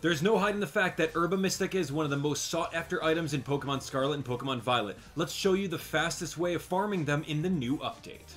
There's no hiding the fact that Herba Mystica is one of the most sought-after items in Pokemon Scarlet and Pokemon Violet. Let's show you the fastest way of farming them in the new update.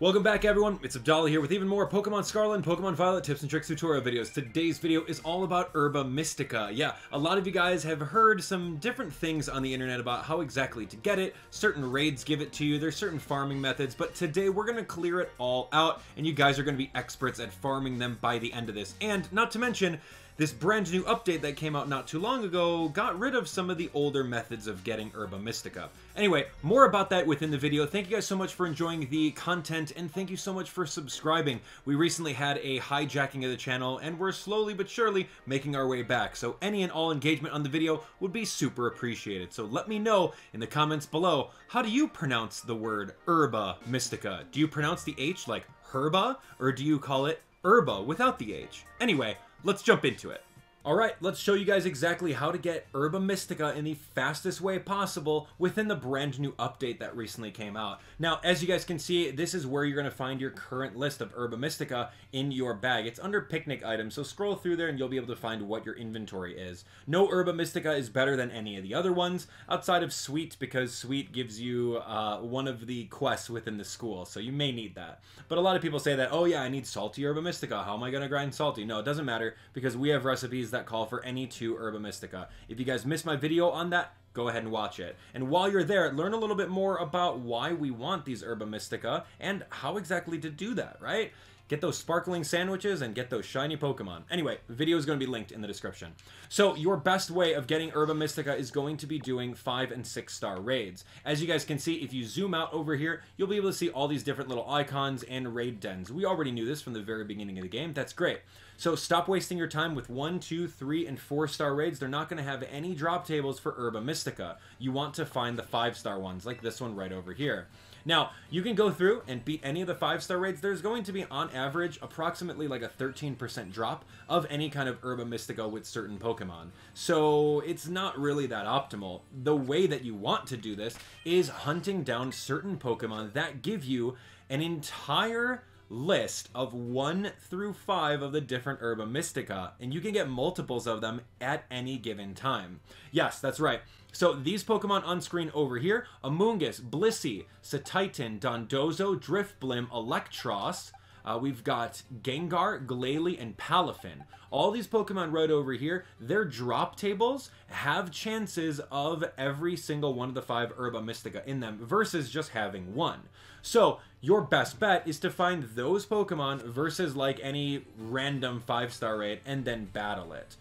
Welcome back, everyone. It's Abdallah here with even more Pokemon Scarlet and Pokemon Violet tips and tricks tutorial videos. Today's video is all about Herba Mystica. Yeah, a lot of you guys have heard some different things on the internet about how exactly to get it. Certain raids give it to you. There's certain farming methods, but today we're going to clear it all out, and you guys are going to be experts at farming them by the end of this. And not to mention, this brand new update that came out not too long ago got rid of some of the older methods of getting Herba Mystica. Anyway, more about that within the video. Thank you guys so much for enjoying the content, and thank you so much for subscribing. We recently had a hijacking of the channel, and we're slowly but surely making our way back, so any and all engagement on the video would be super appreciated. So let me know in the comments below, how do you pronounce the word Herba Mystica? Do you pronounce the H like Herba, or do you call it Herba without the H? Anyway, let's jump into it. Alright, let's show you guys exactly how to get Herba Mystica in the fastest way possible within the brand new update that recently came out. Now, as you guys can see, this is where you're going to find your current list of Herba Mystica in your bag. It's under picnic items, so scroll through there and you'll be able to find what your inventory is. No Herba Mystica is better than any of the other ones, outside of Sweet, because Sweet gives you one of the quests within the school, so you may need that. But a lot of people say that, oh yeah, I need salty Herba Mystica, how am I going to grind salty? No, it doesn't matter, because we have recipes that call for any two Herba Mystica. If you guys missed my video on that, go ahead and watch it. And while you're there, learn a little bit more about why we want these Herba Mystica and how exactly to do that, right? Get those sparkling sandwiches and get those shiny Pokemon. Anyway, video is going to be linked in the description. So your best way of getting Herba Mystica is going to be doing 5- and 6-star raids. As you guys can see, if you zoom out over here, you'll be able to see all these different little icons and raid dens. We already knew this from the very beginning of the game. That's great. So stop wasting your time with 1, 2, 3, and 4-star raids. They're not going to have any drop tables for Herba Mystica. You want to find the 5-star ones, like this one right over here. Now, you can go through and beat any of the 5-star raids. There's going to be, on average, approximately like a 13% drop of any kind of Herba Mystica with certain Pokemon. So it's not really that optimal. The way that you want to do this is hunting down certain Pokemon that give you an entire list of 1 through 5 of the different Herba Mystica, and you can get multiples of them at any given time. Yes, that's right. So these Pokemon on screen over here, Amoongus, Blissey, Cetitan, Dondozo, Drifblim, Electross, we've got Gengar, Glalie, and Palafin. All these Pokemon right over here, their drop tables have chances of every single one of the 5 Herba Mystica in them versus just having one. So your best bet is to find those Pokemon versus like any random 5-star raid and then battle it.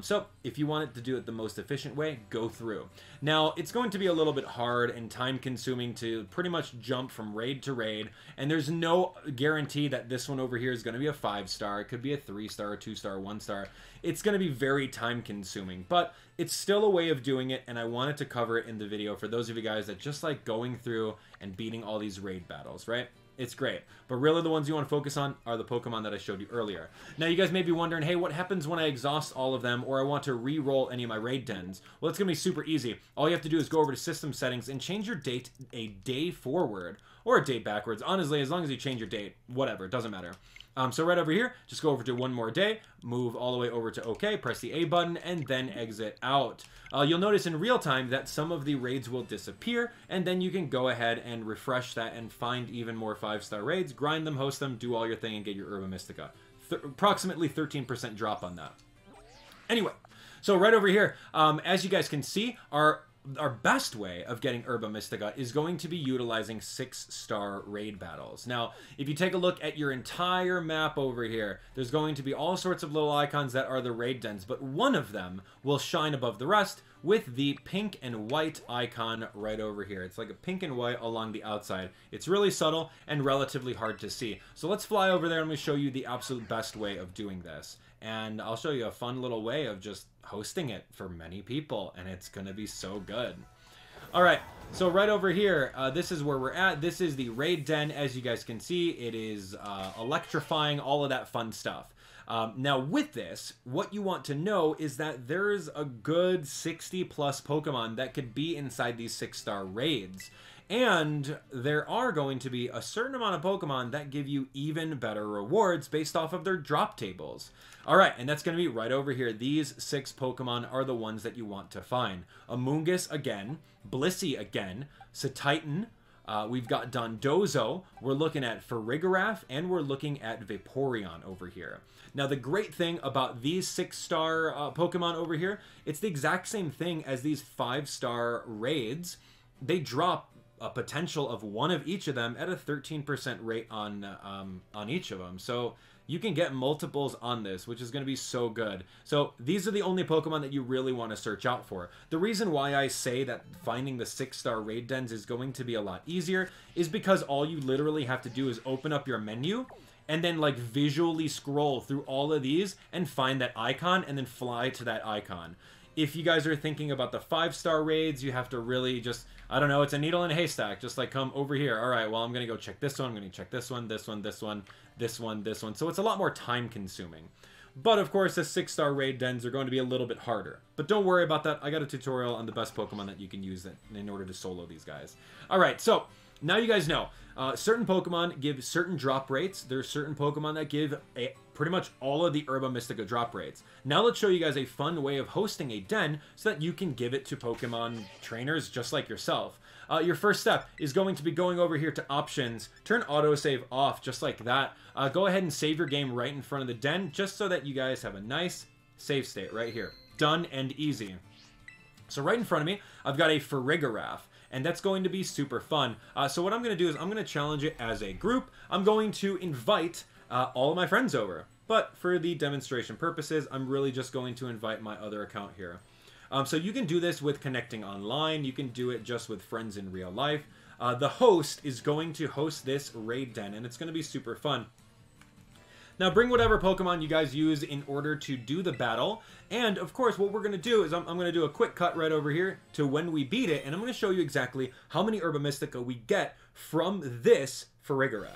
So if you want it to do it the most efficient way, go through. Now, it's going to be a little bit hard and time-consuming to pretty much jump from raid to raid, and there's no guarantee that this one over here is going to be a 5-star. It could be a 3-star, 2-star, 1-star. It's going to be very time-consuming, but it's still a way of doing it, and I wanted to cover it in the video for those of you guys that just like going through and beating all these raid battles, right? It's great, but really the ones you want to focus on are the Pokemon that I showed you earlier. Now, you guys may be wondering, hey, what happens when I exhaust all of them or I want to re-roll any of my raid dens? Well, it's going to be super easy. All you have to do is go over to system settings and change your date a day forward or a day backwards. Honestly, as long as you change your date, whatever, it doesn't matter. So right over here, just go over to one more day, move all the way over to OK, press the A button, and then exit out. You'll notice in real time that some of the raids will disappear, and then you can go ahead and refresh that and find even more 5-star raids, grind them, host them, do all your thing, and get your Herba Mystica. Approximately 13% drop on that. Anyway, so right over here, as you guys can see, our best way of getting Herba Mystica is going to be utilizing 6-star raid battles. Now, if you take a look at your entire map over here, there's going to be all sorts of little icons that are the raid dens, but one of them will shine above the rest with the pink and white icon right over here. It's like a pink and white along the outside. It's really subtle and relatively hard to see. So let's fly over there and we show you the absolute best way of doing this. And I'll show you a fun little way of just hosting it for many people, and it's going to be so good. All right, so right over here, this is where we're at. This is the raid den. As you guys can see, it is electrifying, all of that fun stuff. Now with this, what you want to know is that there's a good 60+ Pokemon that could be inside these 6-star raids. And there are going to be a certain amount of Pokemon that give you even better rewards based off of their drop tables. All right, and that's going to be right over here. These 6 Pokemon are the ones that you want to find. Amoongus again, Blissey again, Cetitan, we've got Dondozo, we're looking at Farigiraf, and we're looking at Vaporeon over here. Now, the great thing about these 6-star Pokemon over here, it's the exact same thing as these 5-star raids. They drop a potential of one of each of them at a 13% rate on each of them. So you can get multiples on this, which is going to be so good. So these are the only Pokemon that you really want to search out for. The reason why I say that finding the 6-star raid dens is going to be a lot easier is because all you literally have to do is open up your menu and then like visually scroll through all of these and find that icon and then fly to that icon. If you guys are thinking about the 5-star raids, you have to really just, I don't know, it's a needle in a haystack. Just like come over here. All right, well, I'm going to go check this one. I'm going to check this one, this one, this one, this one, this one. So it's a lot more time consuming. But of course, the 6-star raid dens are going to be a little bit harder. But don't worry about that. I got a tutorial on the best Pokemon that you can use in order to solo these guys. All right, so now you guys know. Certain Pokemon give certain drop rates. There's certain Pokemon that give a pretty much all of the Herba Mystica drop rates. Now let's show you guys a fun way of hosting a den so that you can give it to Pokemon trainers just like yourself. Your first step is going to be going over here to options, turn autosave off just like that. Go ahead and save your game right in front of the den just so that you guys have a nice save state right here. Done and easy. So right in front of me, I've got a Farigiraf. And that's going to be super fun. So what I'm going to do is I'm going to challenge it as a group. I'm going to invite all of my friends over. But for the demonstration purposes, I'm really just going to invite my other account here. So you can do this with connecting online. You can do it just with friends in real life. The host is going to host this raid den, and it's going to be super fun. Now bring whatever Pokemon you guys use in order to do the battle. And of course, what we're going to do is I'm going to do a quick cut right over here to when we beat it. And I'm going to show you exactly how many Herba Mystica we get from this Farigiraf.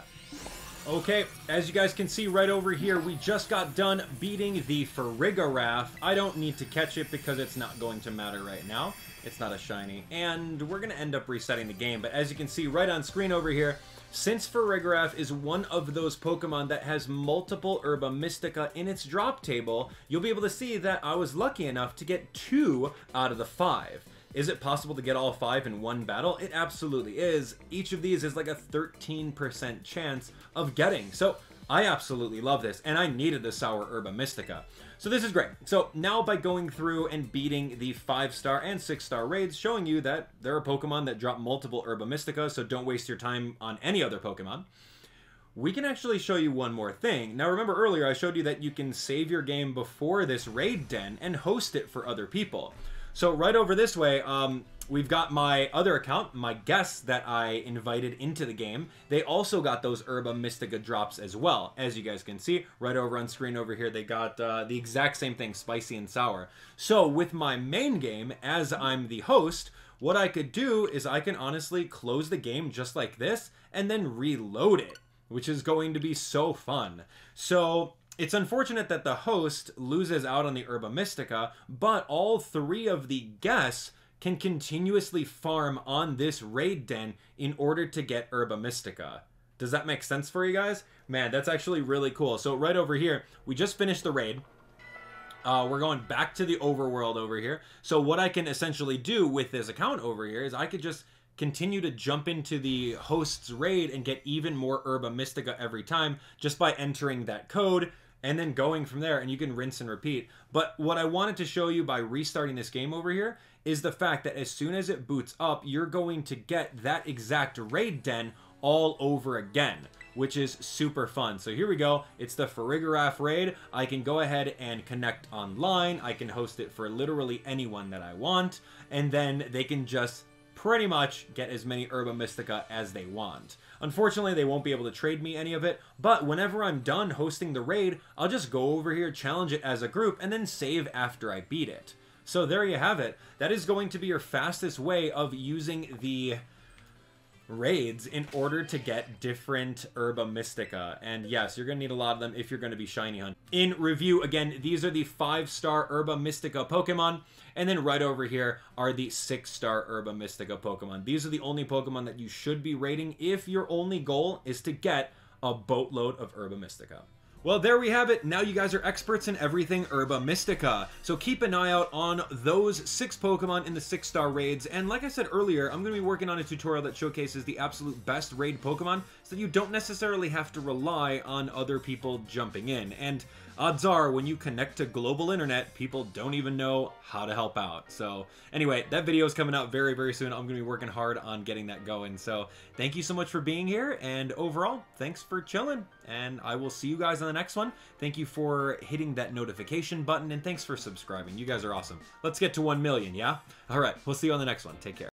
Okay, as you guys can see right over here, we just got done beating the Farigiraf. I don't need to catch it because it's not going to matter right now. It's not a shiny. And we're going to end up resetting the game. But as you can see right on screen over here, since Farigiraf is one of those Pokemon that has multiple Herba Mystica in its drop table, you'll be able to see that I was lucky enough to get 2 out of the 5. Is it possible to get all 5 in one battle? It absolutely is. Each of these is like a 13% chance of getting. So I absolutely love this, and I needed the sour Herba Mystica. So this is great. So now by going through and beating the 5-star and 6-star raids, showing you that there are Pokemon that drop multiple Herba Mystica, so don't waste your time on any other Pokemon. We can actually show you one more thing. Now remember earlier I showed you that you can save your game before this raid den and host it for other people. So right over this way, we've got my other account, my guests that I invited into the game. They also got those Herba Mystica drops as well. As you guys can see, right over on screen over here, they got the exact same thing, spicy and sour. So with my main game, as I'm the host, what I could do is I can honestly close the game just like this and then reload it, which is going to be so fun. So it's unfortunate that the host loses out on the Herba Mystica, but all 3 of the guests can continuously farm on this raid den in order to get Herba Mystica. Does that make sense for you guys? Man, that's actually really cool. So right over here, we just finished the raid. We're going back to the overworld over here. So what I can essentially do with this account over here is I could just continue to jump into the host's raid and get even more Herba Mystica every time just by entering that code and then going from there, and you can rinse and repeat. But what I wanted to show you by restarting this game over here is the fact that as soon as it boots up, you're going to get that exact raid den all over again, which is super fun. So here we go. It's the Farigiraf raid. I can go ahead and connect online. I can host it for literally anyone that I want, and then they can just pretty much get as many Herba Mystica as they want. Unfortunately, they won't be able to trade me any of it, but whenever I'm done hosting the raid, I'll just go over here, challenge it as a group, and then save after I beat it. So there you have it. That is going to be your fastest way of using the raids in order to get different Herba Mystica. And yes, you're going to need a lot of them if you're going to be shiny hunting. In review, again, these are the 5-star Herba Mystica Pokemon. And then right over here are the 6-star Herba Mystica Pokemon. These are the only Pokemon that you should be raiding if your only goal is to get a boatload of Herba Mystica. Well, there we have it. Now you guys are experts in everything Herba Mystica. So keep an eye out on those 6 Pokemon in the 6-star raids. And like I said earlier, I'm going to be working on a tutorial that showcases the absolute best raid Pokemon so you don't necessarily have to rely on other people jumping in. And odds are, when you connect to global internet, people don't even know how to help out. So anyway, that video is coming out very, very soon. I'm going to be working hard on getting that going. So thank you so much for being here. And overall, thanks for chilling. And I will see you guys on the next one. Thank you for hitting that notification button, and thanks for subscribing. You guys are awesome. Let's get to 1 million, yeah? All right, we'll see you on the next one. Take care.